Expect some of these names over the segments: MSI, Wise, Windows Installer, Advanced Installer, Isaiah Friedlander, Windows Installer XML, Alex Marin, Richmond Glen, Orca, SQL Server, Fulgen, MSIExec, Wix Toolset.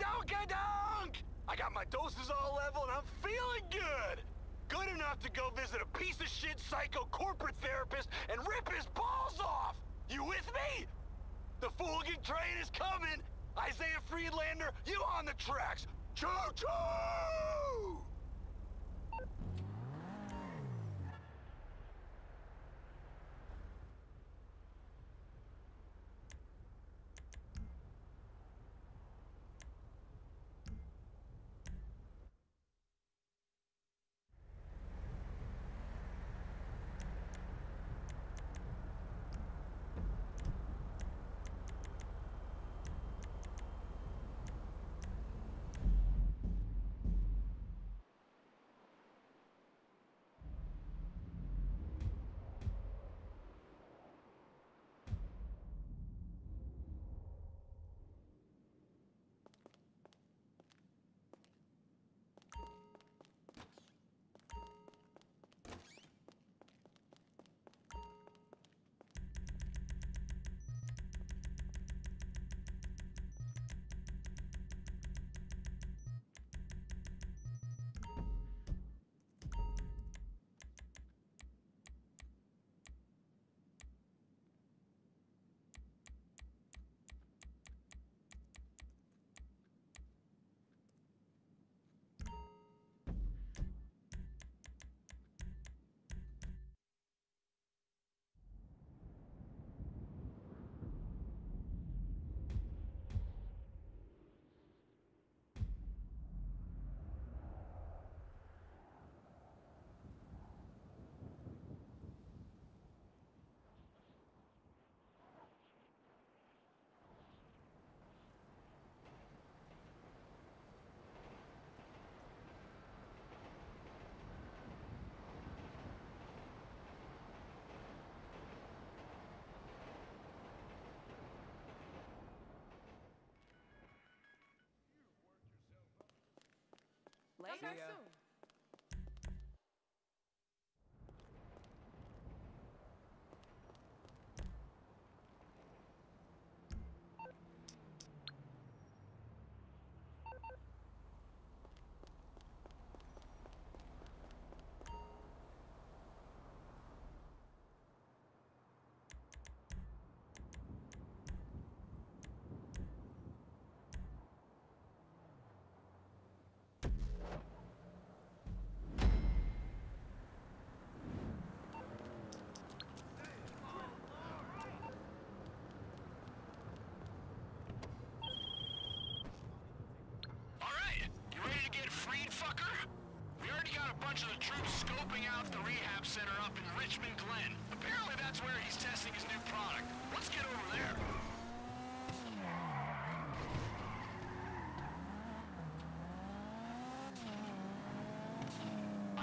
Donkey-donk! I got my doses all level and I'm feeling good! Good enough to go visit a piece of shit psycho corporate therapist and rip his balls off! You with me? The Fulgen train is coming! Isaiah Friedlander, you on the tracks! Choo-choo! Later. Come back soon. Center up in Richmond Glen. Apparently that's where he's testing his new product. Let's get over there.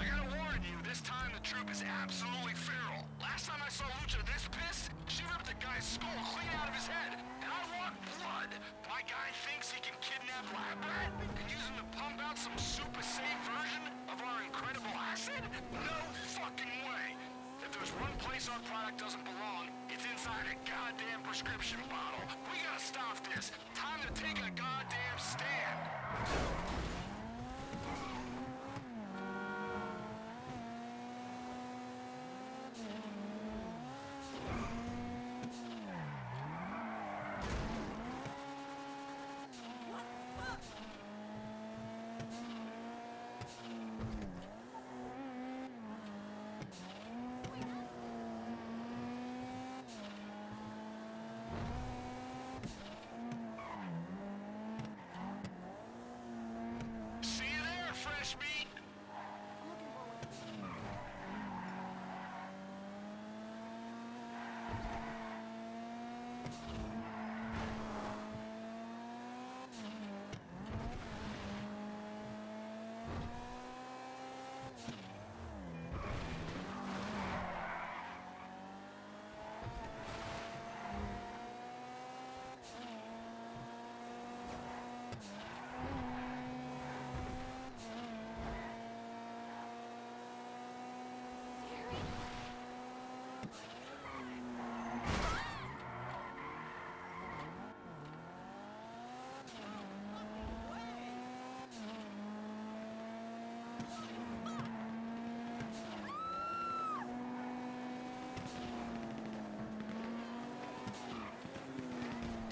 I gotta warn you, this time the troop is absolutely feral. Last time I saw Lucha this pissed, she ripped a guy's skull clean out of his head. And I want blood. My guy thinks he can kidnap Lab Rat and use him to pump out some super safe version of our incredible acid? No fucking way! If there's one place our product doesn't belong, it's inside a goddamn prescription bottle. We gotta stop this. Time to take a goddamn stand.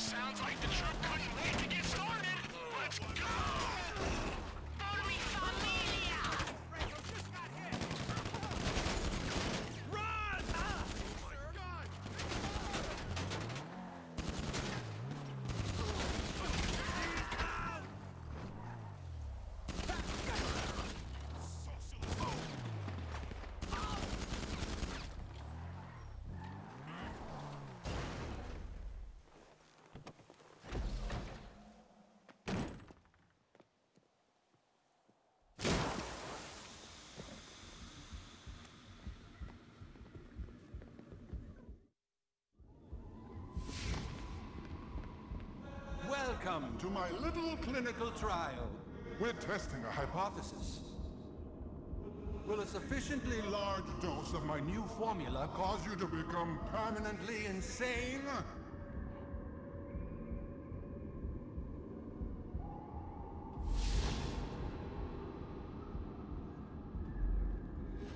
Sounds like the truck couldn't wait to get started. Let's go! Go to me, familia! Franco just got hit! Run! Oh my God! Welcome to my little clinical trial. We're testing a hypothesis. Will a sufficiently large dose of my new formula cause you to become permanently insane?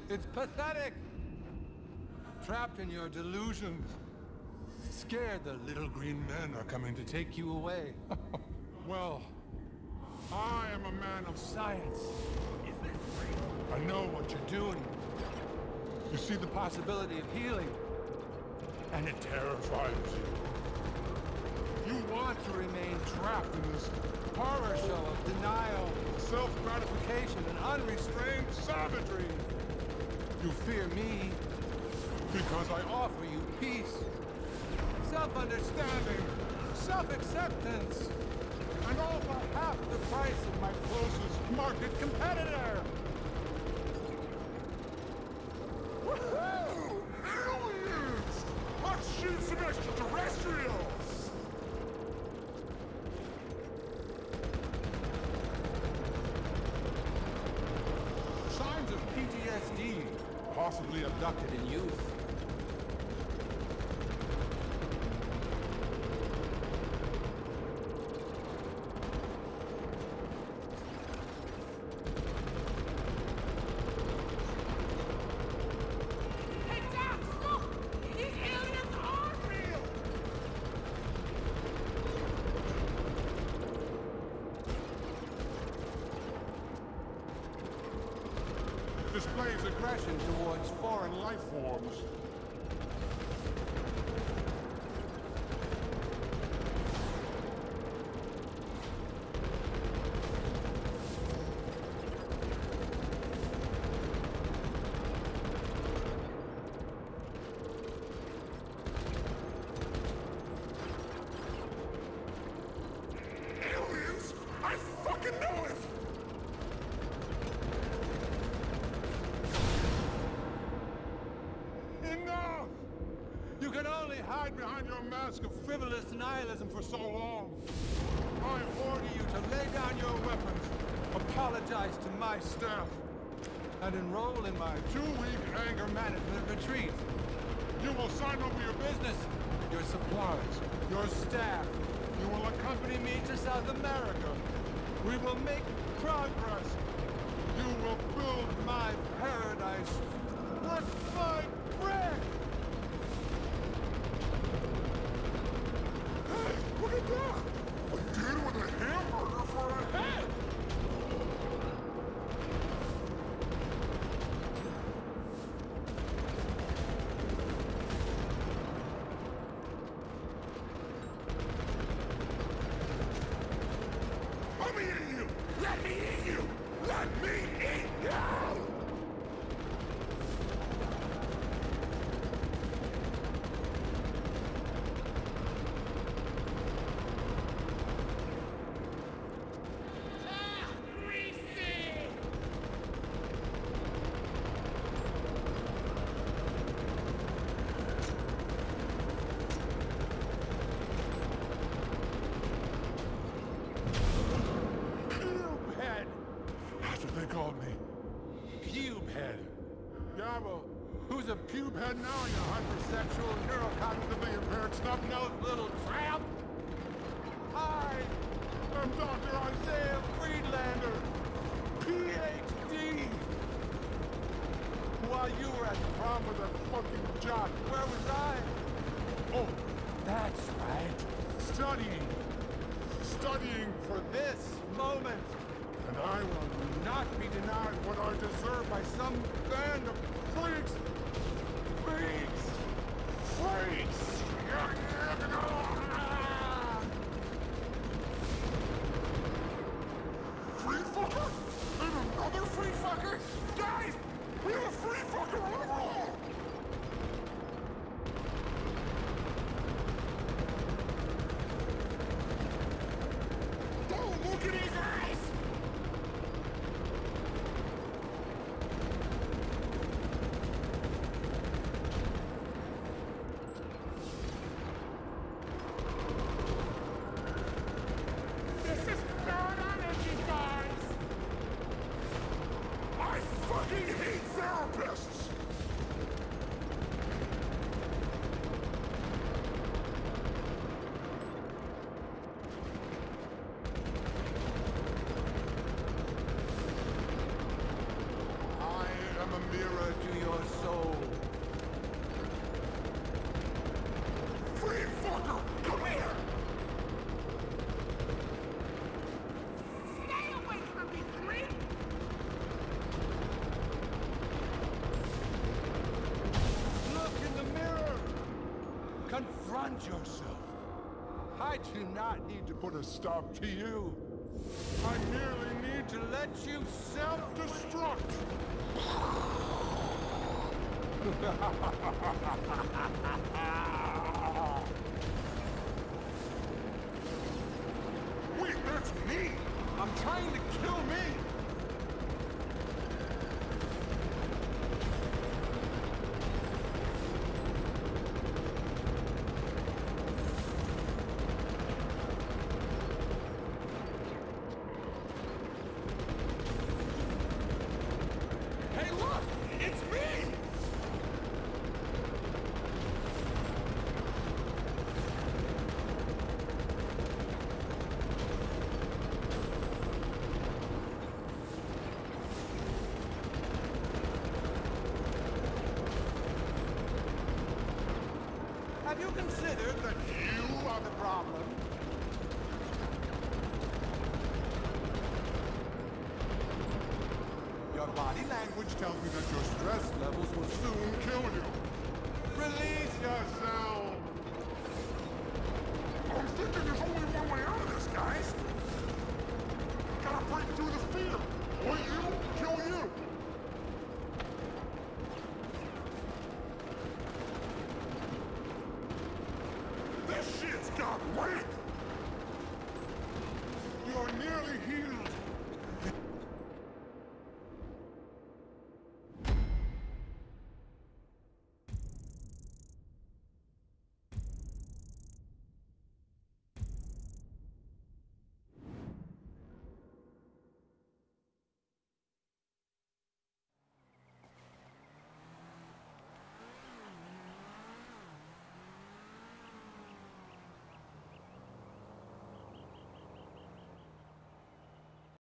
It's pathetic! Trapped in your delusions. Scared the little green men are coming to take you away. Well, I am a man of science. Is this real? I know what you're doing. You see the possibility of healing, and it terrifies you. You want to remain trapped in this horror show of denial, self-gratification, and unrestrained savagery. You fear me because I offer you peace. Self-understanding, self-acceptance, and all for half the price of my closest market competitor! Woohoo! Aliens! Let's shoot some extraterrestrials! Signs of PTSD, possibly abducted in youth. Displays aggression towards foreign life forms. Aliens! I fucking know it! Hide behind your mask of frivolous nihilism for so long. I order you to lay down your weapons, apologize to my staff, and enroll in my two-week anger management retreat. You will sign over your business, your supplies, your staff. You will accompany me to South America. We will make progress. You will build my paradise with my brick. Look at that! A dude with a hamburger for a head! I'm eating you! Let me eat you! Let me eat you! Who's a pubehead now, you hypersexual, neurocognitively impaired, snub-nosed little tramp? I am Dr. Isaiah Friedlander, Ph.D. While you were at the prom with that fucking jock, where was I? Oh, that's right. studying for this moment. And I will not be denied what I deserve by some band of freaks. Free fucker? And another free fucker? Guys, we have a free fucker overall! Don't look at his eyes! Confront yourself. I do not need to put a stop to you. I merely need to let you self-destruct. Wait, that's me! I'm trying to kill me! Have you considered that you are the problem? Your body language tells me that your stress levels will soon kill you. Release yourself! I'm thinking there's only one way out of this, guys! Gotta break through the fear! Or you, kill you! This shit's got weight! You're nearly healed!